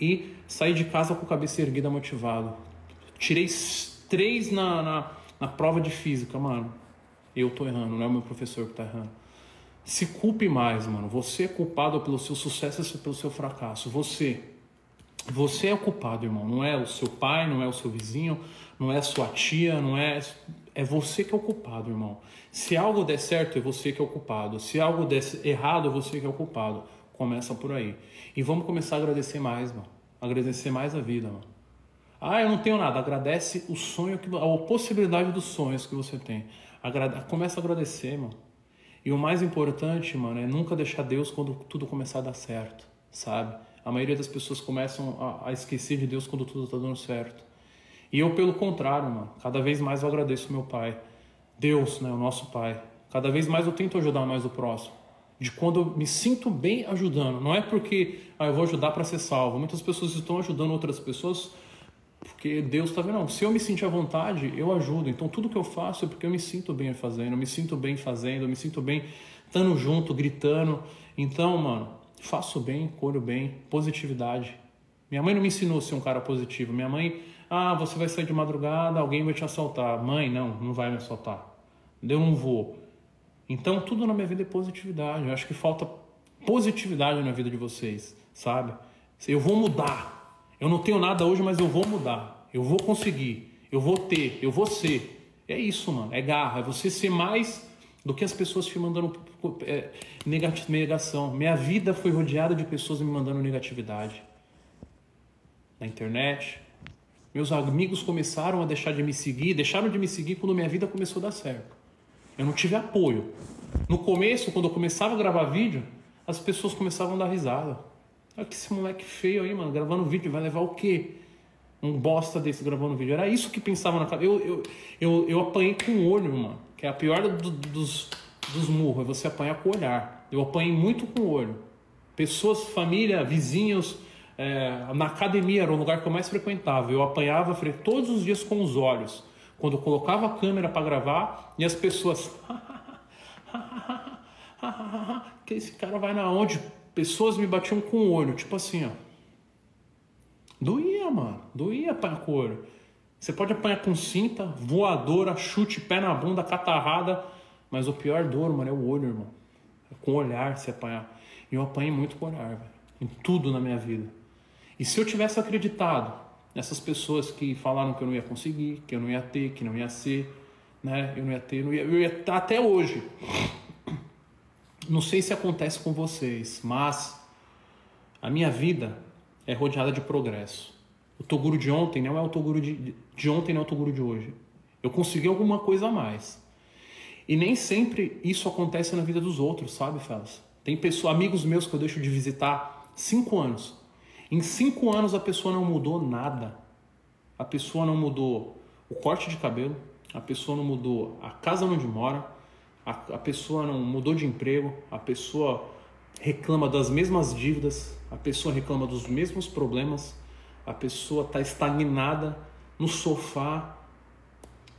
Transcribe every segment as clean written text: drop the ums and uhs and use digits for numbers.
e saí de casa com a cabeça erguida, motivado. Tirei 3 na prova de física, mano. Eu tô errando, não é o meu professor que tá errando. Se culpe mais, mano. Você é culpado pelo seu sucesso e pelo seu fracasso. Você é o culpado, irmão. Não é o seu pai, não é o seu vizinho, não é a sua tia, não é... É você que é o culpado, irmão. Se algo der certo, é você que é o culpado. Se algo der errado, é você que é o culpado. Começa por aí. E vamos começar a agradecer mais, mano. Agradecer mais a vida, mano. Ah, eu não tenho nada. Agradece o sonho, a possibilidade dos sonhos que você tem. Começa a agradecer, mano. E o mais importante, mano, é nunca deixar Deus quando tudo começar a dar certo, sabe? A maioria das pessoas começam a esquecer de Deus quando tudo tá dando certo. E eu, pelo contrário, mano, cada vez mais eu agradeço meu pai. Deus, né, o nosso pai. Cada vez mais eu tento ajudar mais o próximo. De quando eu me sinto bem ajudando. Não é porque eu vou ajudar para ser salvo. Muitas pessoas estão ajudando outras pessoas porque Deus tá vendo. Não, se eu me sentir à vontade, eu ajudo. Então tudo que eu faço é porque eu me sinto bem fazendo. Eu me sinto bem fazendo. Eu me sinto bem estando junto, gritando. Então, mano, faço bem, colho bem. Positividade. Minha mãe não me ensinou a ser um cara positivo. Minha mãe... Ah, você vai sair de madrugada, alguém vai te assaltar. Mãe, não vai me assaltar. Eu não vou. Então, tudo na minha vida é positividade. Eu acho que falta positividade na vida de vocês, sabe? Eu vou mudar. Eu não tenho nada hoje, mas eu vou mudar. Eu vou conseguir. Eu vou ter. Eu vou ser. É isso, mano. É garra. É você ser mais do que as pessoas te mandando negação. Minha vida foi rodeada de pessoas me mandando negatividade. Na internet... Meus amigos começaram a deixar de me seguir, deixaram de me seguir quando minha vida começou a dar certo. Eu não tive apoio. No começo, quando eu começava a gravar vídeo, as pessoas começavam a dar risada. Olha que esse moleque feio aí, mano, gravando vídeo, vai levar o quê? Um bosta desse gravando vídeo. Era isso que pensava na cabeça. Eu apanhei com o olho, mano, que é a pior dos murros, é você apanhar com o olhar. Eu apanhei muito com o olho. Pessoas, família, vizinhos... na academia era o lugar que eu mais frequentava. Eu apanhava todos os dias com os olhos. Quando eu colocava a câmera para gravar e as pessoas... que esse cara vai na onde? Pessoas me batiam com o olho, tipo assim, ó. Doía, mano. Doía apanhar com o olho. Você pode apanhar com cinta, voadora, chute, pé na bunda, catarrada. Mas o pior dor, mano, é o olho, irmão. É com o olhar se apanhar. E eu apanhei muito com o olhar, velho. Em tudo na minha vida. E se eu tivesse acreditado nessas pessoas que falaram que eu não ia conseguir, que eu não ia ter, que não ia ser, né? Eu não ia ter, eu ia estar até hoje. Não sei se acontece com vocês, mas a minha vida é rodeada de progresso. O Toguro de ontem não é o Toguro de ontem, não é o Toguro de hoje. Eu consegui alguma coisa a mais. E nem sempre isso acontece na vida dos outros, sabe, Felas? Tem pessoas, amigos meus que eu deixo de visitar 5 anos. Em 5 anos a pessoa não mudou nada. A pessoa não mudou o corte de cabelo, a pessoa não mudou a casa onde mora, a pessoa não mudou de emprego, a pessoa reclama das mesmas dívidas, a pessoa reclama dos mesmos problemas, a pessoa está estagnada no sofá,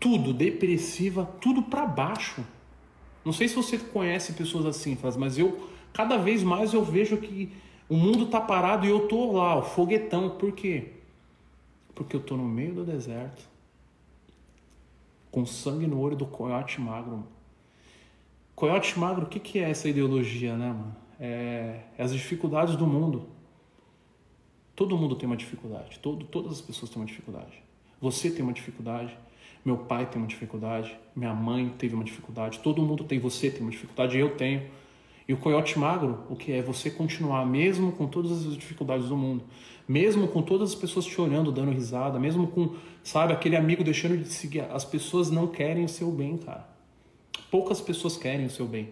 tudo depressiva, tudo para baixo. Não sei se você conhece pessoas assim, mas eu cada vez mais eu vejo que o mundo tá parado e eu tô lá, o foguetão. Por quê? Porque eu tô no meio do deserto, com sangue no olho do coiote magro. Coiote magro, o que é essa ideologia, né, mano? É as dificuldades do mundo. Todo mundo tem uma dificuldade, todas as pessoas têm uma dificuldade. Você tem uma dificuldade, meu pai tem uma dificuldade, minha mãe teve uma dificuldade, todo mundo tem, você tem uma dificuldade, eu tenho. E o coiote magro, o que é? Você continuar mesmo com todas as dificuldades do mundo, mesmo com todas as pessoas te olhando, dando risada, mesmo com, sabe, aquele amigo deixando de seguir. As pessoas não querem o seu bem, cara. Poucas pessoas querem o seu bem,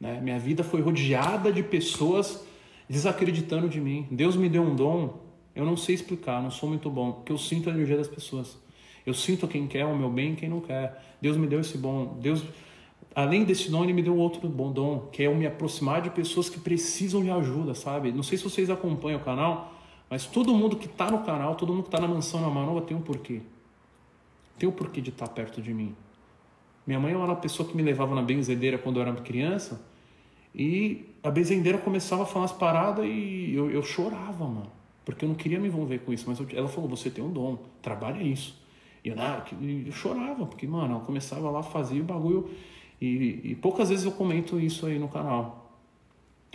né? Minha vida foi rodeada de pessoas desacreditando de mim. Deus me deu um dom, eu não sei explicar, não sou muito bom, porque eu sinto a energia das pessoas. Eu sinto quem quer o meu bem e quem não quer. Deus me deu esse bom. Deus, além desse dom, Ele me deu outro bom dom, que é eu me aproximar de pessoas que precisam de ajuda, sabe? Não sei se vocês acompanham o canal, mas todo mundo que está no canal, todo mundo que está na mansão, na Manova, tem um porquê. Tem um porquê de estar perto de mim. Minha mãe era uma pessoa que me levava na benzedeira quando eu era criança, e a benzedeira começava a falar as paradas e eu chorava, mano. porque eu não queria me envolver com isso, mas ela falou, você tem um dom, trabalha isso. E eu chorava, porque, mano, ela começava lá, fazia o bagulho, e poucas vezes eu comento isso aí no canal.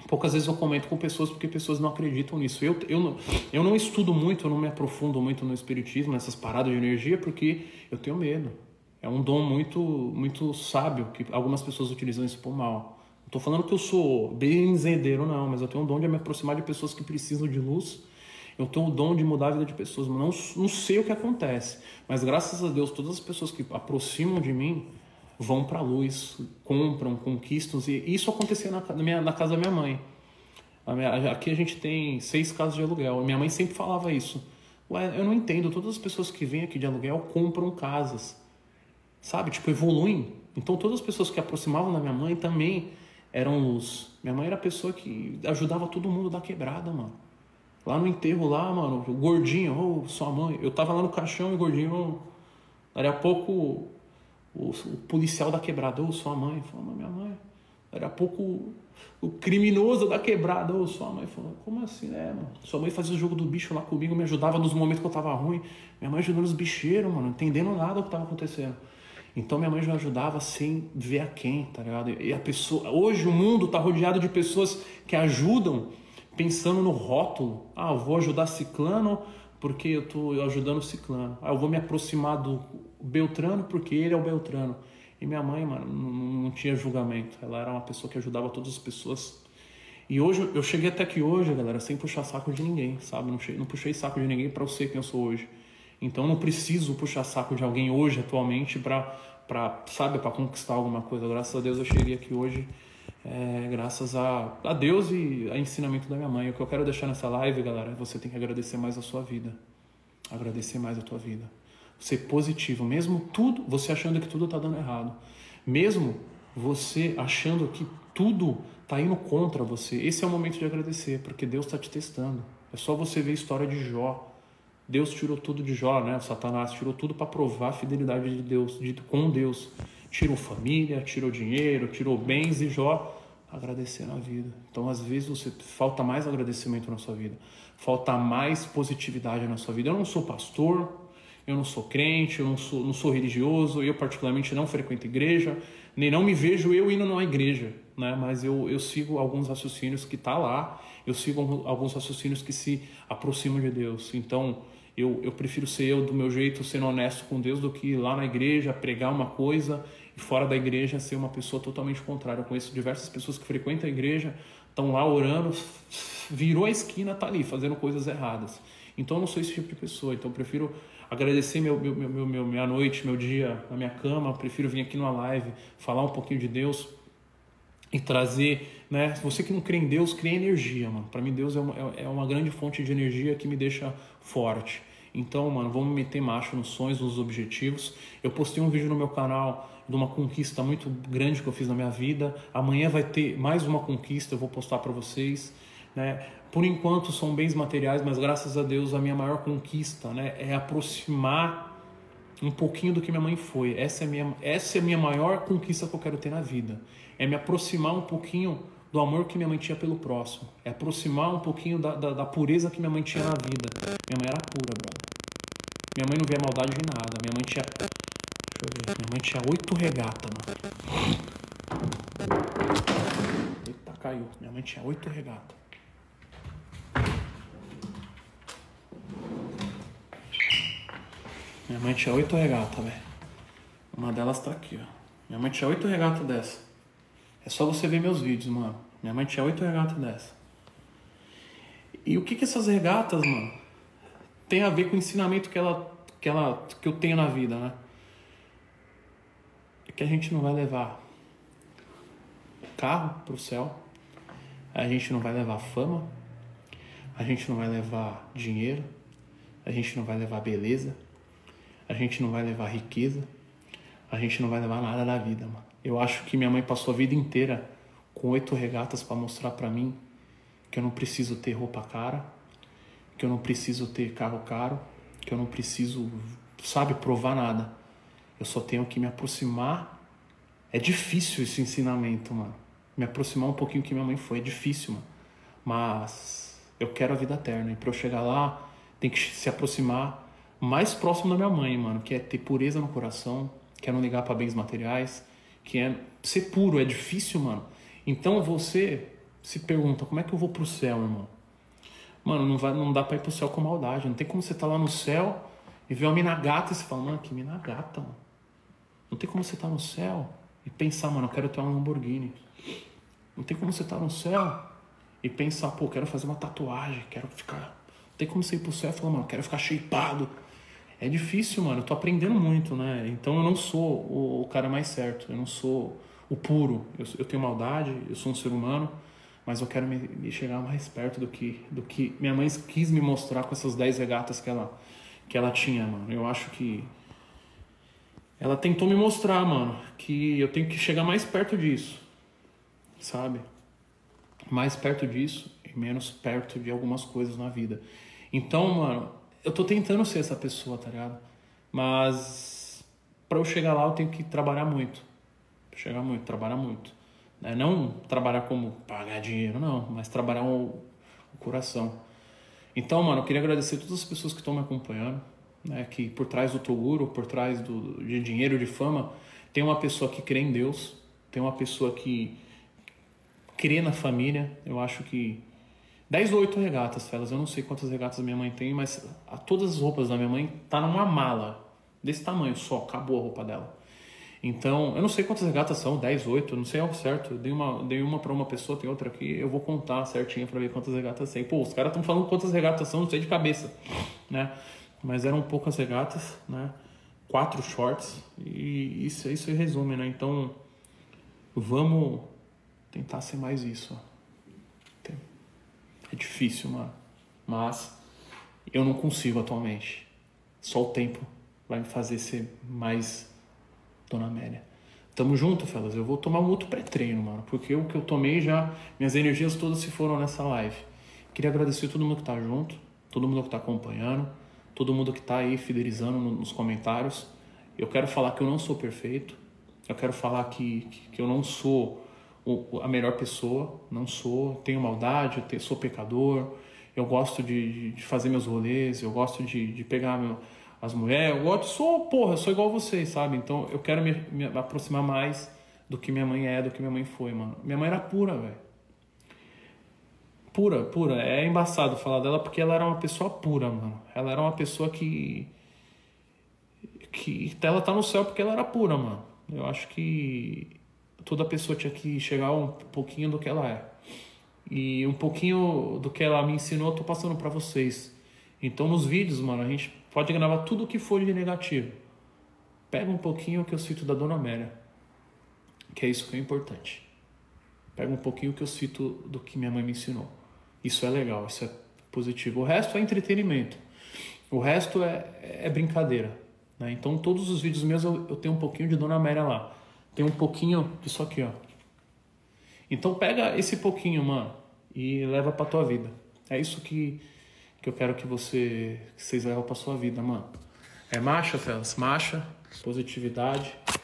Poucas vezes eu comento com pessoas, porque pessoas não acreditam nisso. Eu não estudo muito, eu não me aprofundo muito no espiritismo, nessas paradas de energia, porque eu tenho medo. É um dom muito sábio, que algumas pessoas utilizam isso por mal. Não tô falando que eu sou benzedeiro, não, mas eu tenho um dom de me aproximar de pessoas que precisam de luz. Eu tenho o dom de mudar a vida de pessoas, mas não sei o que acontece. Mas graças a Deus, todas as pessoas que aproximam de mim vão para a luz, compram, conquistam. E isso acontecia na casa da minha mãe. Aqui a gente tem 6 casas de aluguel. Minha mãe sempre falava isso. Ué, eu não entendo, todas as pessoas que vêm aqui de aluguel compram casas. Sabe? Tipo, evoluem. Então todas as pessoas que aproximavam da minha mãe também eram luz. Minha mãe era a pessoa que ajudava todo mundo da quebrada, mano. Lá no enterro, lá, mano, o gordinho, ou sua mãe. Eu tava lá no caixão e o gordinho, daqui a pouco, o policial da quebrada, ou sua mãe. Falou, minha mãe. Daqui a pouco, o criminoso da quebrada, ou sua mãe. Falou, como assim, né, mano? Sua mãe fazia o jogo do bicho lá comigo, me ajudava nos momentos que eu tava ruim. Minha mãe ajudando os bicheiros, mano, não entendendo nada do que tava acontecendo. Então minha mãe já ajudava sem ver a quem, tá ligado? E a pessoa. Hoje o mundo tá rodeado de pessoas que ajudam. Pensando no rótulo, eu vou ajudar ciclano porque eu estou ajudando ciclano. Eu vou me aproximar do Beltrano porque ele é o Beltrano. E minha mãe, mano, não tinha julgamento. Ela era uma pessoa que ajudava todas as pessoas. E hoje, eu cheguei até aqui hoje, galera, sem puxar saco de ninguém, sabe? Não puxei saco de ninguém para eu ser quem eu sou hoje. Então não preciso puxar saco de alguém hoje, atualmente, para conquistar alguma coisa. Graças a Deus eu cheguei aqui hoje. Graças a Deus e ao ensinamento da minha mãe. O que eu quero deixar nessa live, galera, é você tem que agradecer mais a sua vida. Agradecer mais a tua vida. Ser positivo, mesmo tudo, você achando que tudo tá dando errado. Mesmo você achando que tudo tá indo contra você. Esse é o momento de agradecer, porque Deus tá te testando. É só você ver a história de Jó. Deus tirou tudo de Jó, né? O Satanás tirou tudo para provar a fidelidade de Deus, com Deus. Tirou família, tirou dinheiro, tirou bens, e Jó agradecer na vida. Então às vezes você falta mais agradecimento na sua vida, falta mais positividade na sua vida. Eu não sou pastor, eu não sou crente, eu não sou religioso, eu particularmente não frequento igreja, nem não me vejo eu indo numa igreja, né? Mas eu sigo alguns raciocínios que tá lá, eu sigo alguns raciocínios que se aproximam de Deus. Então eu prefiro ser eu do meu jeito, sendo honesto com Deus, do que ir lá na igreja pregar uma coisa e fora da igreja ser uma pessoa totalmente contrária. Eu conheço diversas pessoas que frequentam a igreja, estão lá orando, virou a esquina, tá ali fazendo coisas erradas. Então eu não sou esse tipo de pessoa. Então eu prefiro agradecer minha noite, meu dia, a minha cama. Eu prefiro vir aqui numa live, falar um pouquinho de Deus e trazer, né? Você que não crê em Deus, crê em energia, mano. Pra mim Deus é uma grande fonte de energia que me deixa forte. Então, mano, vamos meter macho nos sonhos, nos objetivos. Eu postei um vídeo no meu canal de uma conquista muito grande que eu fiz na minha vida. Amanhã vai ter mais uma conquista, eu vou postar para vocês, né? Por enquanto são bens materiais, mas graças a Deus a minha maior conquista, né, é aproximar um pouquinho do que minha mãe foi. Essa é a minha maior conquista que eu quero ter na vida. É me aproximar um pouquinho do amor que minha mãe tinha pelo próximo. É aproximar um pouquinho da pureza que minha mãe tinha na vida. Minha mãe era pura, brother. Minha mãe não via maldade em nada. Minha mãe tinha... Deixa eu ver. Minha mãe tinha 8 regatas, mano. Eita, caiu. Minha mãe tinha 8 regatas. Minha mãe tinha 8 regatas, velho. Uma delas tá aqui, ó. Minha mãe tinha 8 regatas dessa. É só você ver meus vídeos, mano. Minha mãe tinha 8 regatas dessa. E o que essas regatas, mano, tem a ver com o ensinamento que eu tenho na vida, né? É que a gente não vai levar carro pro céu. A gente não vai levar fama. A gente não vai levar dinheiro. A gente não vai levar beleza. A gente não vai levar riqueza. A gente não vai levar nada da vida, mano. Eu acho que minha mãe passou a vida inteira com 8 regatas para mostrar para mim que eu não preciso ter roupa cara, que eu não preciso ter carro caro, que eu não preciso, sabe, provar nada. Eu só tenho que me aproximar. É difícil esse ensinamento, mano. Me aproximar um pouquinho do que minha mãe foi, é difícil, mano. Mas Eu quero a vida eterna. E pra eu chegar lá, tem que se aproximar mais próximo da minha mãe, mano. Que é ter pureza no coração, que é não ligar pra bens materiais, que é ser puro. É difícil, mano. Então você se pergunta, como é que eu vou pro céu, irmão? Mano, não dá pra ir pro céu com maldade. Não tem como você tá lá no céu e ver uma mina gata e você fala, mano, que mina gata, mano. Não tem como você tá no céu e pensar, mano, eu quero ter uma Lamborghini. Não tem como você tá no céu e pensar, pô, quero fazer uma tatuagem, quero ficar... Não tem como você ir pro céu e falar, mano, quero ficar shapeado. É difícil, mano, eu tô aprendendo muito, né? Então eu não sou o cara mais certo, eu não sou o puro. Eu tenho maldade, eu sou um ser humano, mas eu quero me chegar mais perto do que minha mãe quis me mostrar com essas 10 regatas que ela tinha, mano. Eu acho que ela tentou me mostrar, mano, que eu tenho que chegar mais perto disso, sabe? Mais perto disso e menos perto de algumas coisas na vida. Então, mano, eu tô tentando ser essa pessoa, tá ligado? Mas pra eu chegar lá eu tenho que trabalhar muito. Chegar muito, trabalhar muito. Não trabalhar como pagar dinheiro, não. Mas trabalhar o coração. Então, mano, eu queria agradecer a todas as pessoas que estão me acompanhando. Né, que por trás do Toguro, por trás de dinheiro, de fama, tem uma pessoa que crê em Deus, tem uma pessoa que crê na família. Eu acho que 10 ou 8 regatas, fellas, eu não sei quantas regatas minha mãe tem, mas todas as roupas da minha mãe tá numa mala desse tamanho só, acabou a roupa dela. Então, eu não sei quantas regatas são, 10, 8, não sei ao certo. Eu dei uma pra uma pessoa, tem outra aqui. Eu vou contar certinho pra ver quantas regatas tem. Pô, os caras estão falando quantas regatas são, não sei de cabeça, né? Mas eram poucas regatas, né? 4 shorts. E isso resume, né? Então, vamos tentar ser mais isso. É difícil, mano. Mas eu não consigo atualmente. Só o tempo vai me fazer ser mais Dona Amélia. Tamo junto, fellas. Eu vou tomar um outro pré-treino, mano. Porque o que eu tomei já... Minhas energias todas se foram nessa live. Queria agradecer a todo mundo que tá junto. Todo mundo que tá acompanhando. Todo mundo que tá aí fidelizando nos comentários. Eu quero falar que eu não sou perfeito. Eu quero falar que eu não sou a melhor pessoa. Não sou. Tenho maldade. Sou pecador. Eu gosto de fazer meus rolês. Eu gosto de pegar as mulheres. Eu gosto. Porra, eu sou igual vocês, sabe? Então eu quero me aproximar mais do que minha mãe é, do que minha mãe foi, mano. Minha mãe era pura, velho. Pura, pura. É embaçado falar dela porque ela era uma pessoa pura, mano. Ela era uma pessoa que ela tá no céu porque ela era pura, mano. Eu acho que toda pessoa tinha que chegar um pouquinho do que ela é. E um pouquinho do que ela me ensinou eu tô passando pra vocês. Então nos vídeos, mano, a gente pode gravar tudo o que for de negativo. Pega um pouquinho o que eu cito da Dona Amélia, que é isso que é importante. Pega um pouquinho o que eu cito do que minha mãe me ensinou. Isso é legal, isso é positivo. O resto é entretenimento. O resto é brincadeira, né? Então todos os vídeos meus eu tenho um pouquinho de Dona Amélia lá. Tem um pouquinho disso aqui, ó. Então pega esse pouquinho, mano, e leva pra tua vida. É isso que eu quero que vocês levam pra sua vida, mano. É marcha, fellas, marcha, positividade.